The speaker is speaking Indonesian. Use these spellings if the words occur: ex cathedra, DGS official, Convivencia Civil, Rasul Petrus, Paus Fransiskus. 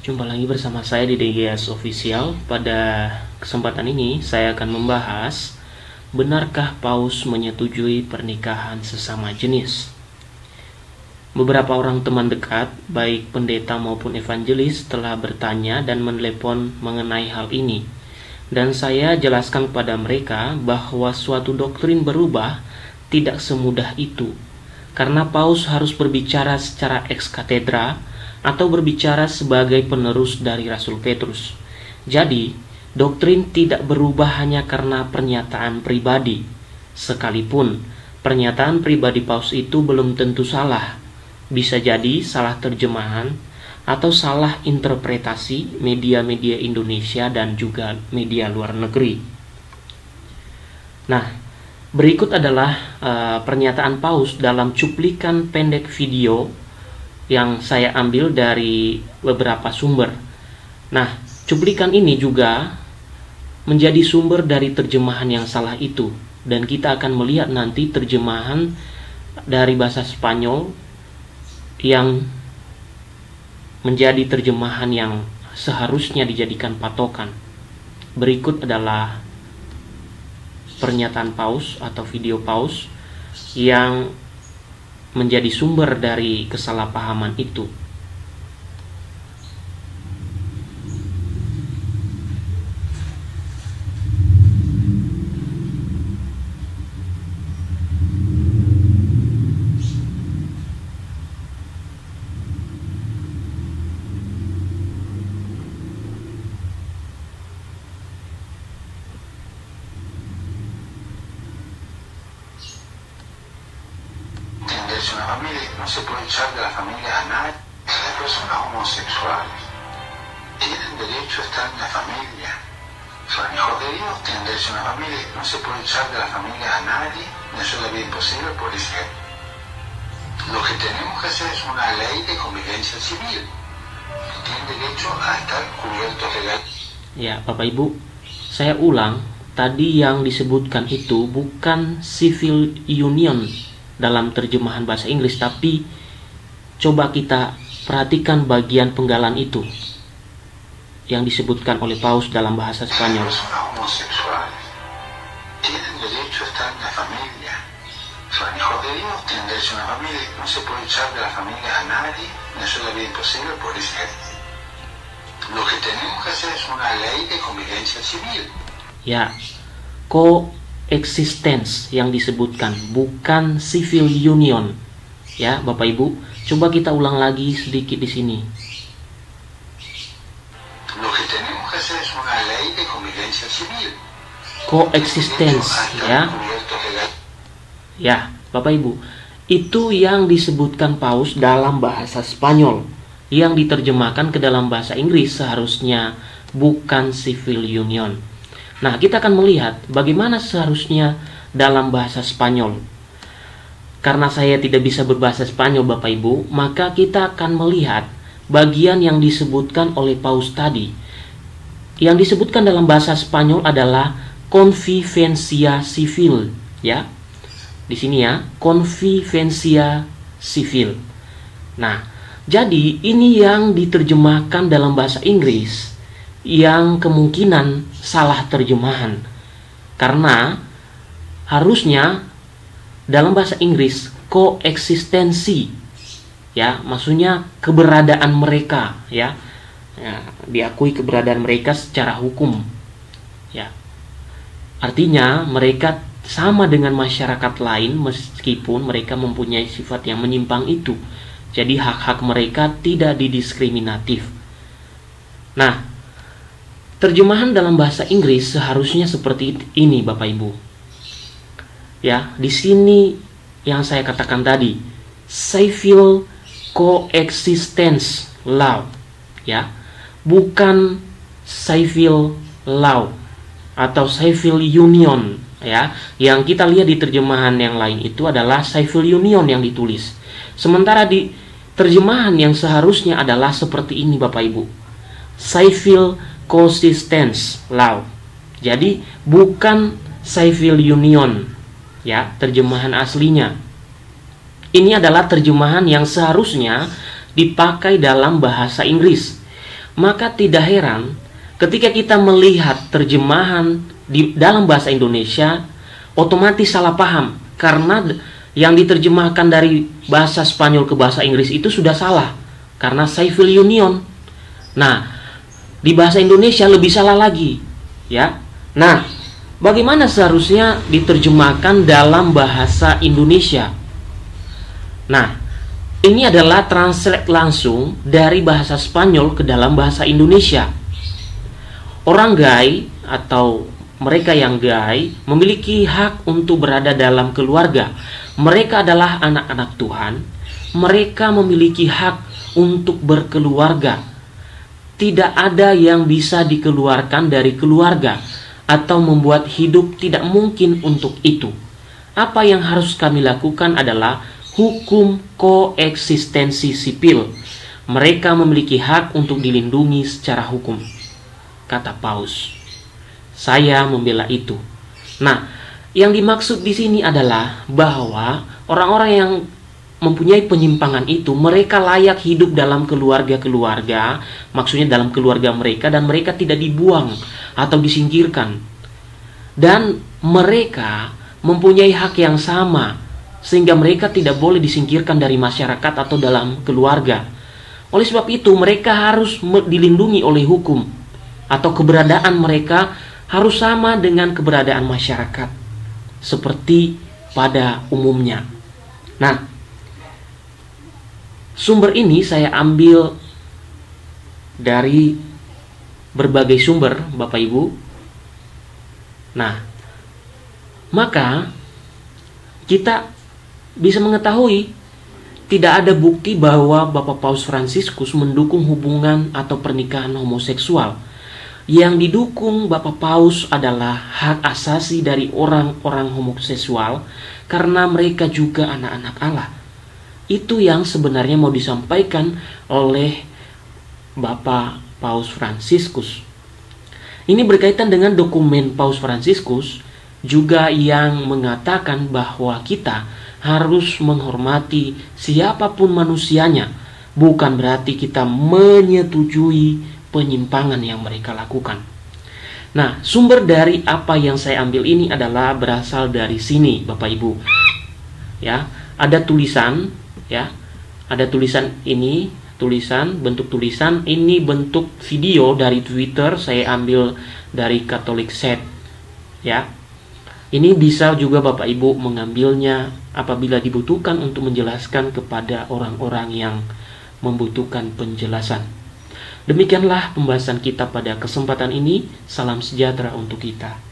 Jumpa lagi bersama saya di DGS official. Pada kesempatan ini saya akan membahas, benarkah paus menyetujui pernikahan sesama jenis? Beberapa orang teman dekat, baik pendeta maupun evangelis, telah bertanya dan menelepon mengenai hal ini. Dan saya jelaskan kepada mereka bahwa suatu doktrin berubah tidak semudah itu, karena paus harus berbicara secara ex cathedra atau berbicara sebagai penerus dari Rasul Petrus. Jadi, doktrin tidak berubah hanya karena pernyataan pribadi, sekalipun pernyataan pribadi paus itu belum tentu salah. Bisa jadi salah terjemahan atau salah interpretasi media-media Indonesia dan juga media luar negeri. Nah, berikut adalah pernyataan paus dalam cuplikan pendek video yang saya ambil dari beberapa sumber. Nah, cuplikan ini juga menjadi sumber dari terjemahan yang salah itu, dan kita akan melihat nanti terjemahan dari bahasa Spanyol yang menjadi terjemahan yang seharusnya dijadikan patokan. Berikut adalah pernyataan paus atau video paus yang menjadi sumber dari kesalahpahaman itu. Una familia, no se puede echar de la familia a nadie, las personas homosexuales tienen derecho a estar en la familia, son hijos de Dios, tienen derecho a una familia, no se puede echar de la familia a nadie, eso es la vida imposible, por eso lo que tenemos que hacer es una ley de convivencia civil, tienen derecho a estar cubiertos de la ley. Ya, Bapak Ibu, saya ulang, tadi yang disebutkan itu bukan civil union dalam terjemahan bahasa Inggris, tapi coba kita perhatikan bagian penggalan itu yang disebutkan oleh paus dalam bahasa Spanyol. Ya, coexistence yang disebutkan, bukan civil union. Ya, Bapak Ibu, coba kita ulang lagi sedikit di sini. Coexistence, ya. Ya, Bapak Ibu, itu yang disebutkan paus dalam bahasa Spanyol. Yang diterjemahkan ke dalam bahasa Inggris seharusnya bukan civil union. Nah, kita akan melihat bagaimana seharusnya dalam bahasa Spanyol. Karena saya tidak bisa berbahasa Spanyol, Bapak Ibu, maka kita akan melihat bagian yang disebutkan oleh paus tadi. Yang disebutkan dalam bahasa Spanyol adalah Convivencia Civil, ya. Di sini ya, Convivencia Civil. Nah, jadi ini yang diterjemahkan dalam bahasa Inggris yang kemungkinan salah terjemahan, karena harusnya dalam bahasa Inggris koeksistensi, ya, maksudnya keberadaan mereka, ya, ya, diakui keberadaan mereka secara hukum, ya, artinya mereka sama dengan masyarakat lain meskipun mereka mempunyai sifat yang menyimpang itu. Jadi hak-hak mereka tidak didiskriminatif. Nah, terjemahan dalam bahasa Inggris seharusnya seperti ini, Bapak Ibu. Ya, di sini yang saya katakan tadi, civil coexistence law, ya, bukan civil law atau civil union, ya. Yang kita lihat di terjemahan yang lain itu adalah civil union yang ditulis. Sementara di terjemahan yang seharusnya adalah seperti ini, Bapak Ibu, civil coexistence law. Jadi bukan civil union, ya, terjemahan aslinya. Ini adalah terjemahan yang seharusnya dipakai dalam bahasa Inggris. Maka tidak heran ketika kita melihat terjemahan di dalam bahasa Indonesia otomatis salah paham, karena yang diterjemahkan dari bahasa Spanyol ke bahasa Inggris itu sudah salah karena civil union. Nah, di bahasa Indonesia lebih salah lagi, ya. Nah, bagaimana seharusnya diterjemahkan dalam bahasa Indonesia? Nah, ini adalah translate langsung dari bahasa Spanyol ke dalam bahasa Indonesia. Orang gay atau mereka yang gay memiliki hak untuk berada dalam keluarga. Mereka adalah anak-anak Tuhan. Mereka memiliki hak untuk berkeluarga. Tidak ada yang bisa dikeluarkan dari keluarga atau membuat hidup tidak mungkin untuk itu. Apa yang harus kami lakukan adalah hukum koeksistensi sipil. Mereka memiliki hak untuk dilindungi secara hukum, kata Paus. Saya membela itu. Nah, yang dimaksud di sini adalah bahwa orang-orang yang mempunyai penyimpangan itu, mereka layak hidup dalam keluarga-keluarga, maksudnya dalam keluarga mereka, dan mereka tidak dibuang atau disingkirkan. Dan mereka mempunyai hak yang sama, sehingga mereka tidak boleh disingkirkan dari masyarakat atau dalam keluarga. Oleh sebab itu, mereka harus dilindungi oleh hukum, atau keberadaan mereka harus sama dengan keberadaan masyarakat seperti pada umumnya. Nah, sumber ini saya ambil dari berbagai sumber, Bapak Ibu. Nah, maka kita bisa mengetahui tidak ada bukti bahwa Bapak Paus Fransiskus mendukung hubungan atau pernikahan homoseksual. Yang didukung Bapak Paus adalah hak asasi dari orang-orang homoseksual, karena mereka juga anak-anak Allah. Itu yang sebenarnya mau disampaikan oleh Bapak Paus Fransiskus. Ini berkaitan dengan dokumen Paus Fransiskus juga yang mengatakan bahwa kita harus menghormati siapapun manusianya, bukan berarti kita menyetujui penyimpangan yang mereka lakukan. Nah, sumber dari apa yang saya ambil ini adalah berasal dari sini, Bapak Ibu. Ya, ada tulisan, ya. Ada tulisan ini, bentuk tulisan ini, bentuk video dari Twitter, saya ambil dari Catholic Set. Ya. Ini bisa juga Bapak Ibu mengambilnya apabila dibutuhkan untuk menjelaskan kepada orang-orang yang membutuhkan penjelasan. Demikianlah pembahasan kita pada kesempatan ini. Salam sejahtera untuk kita.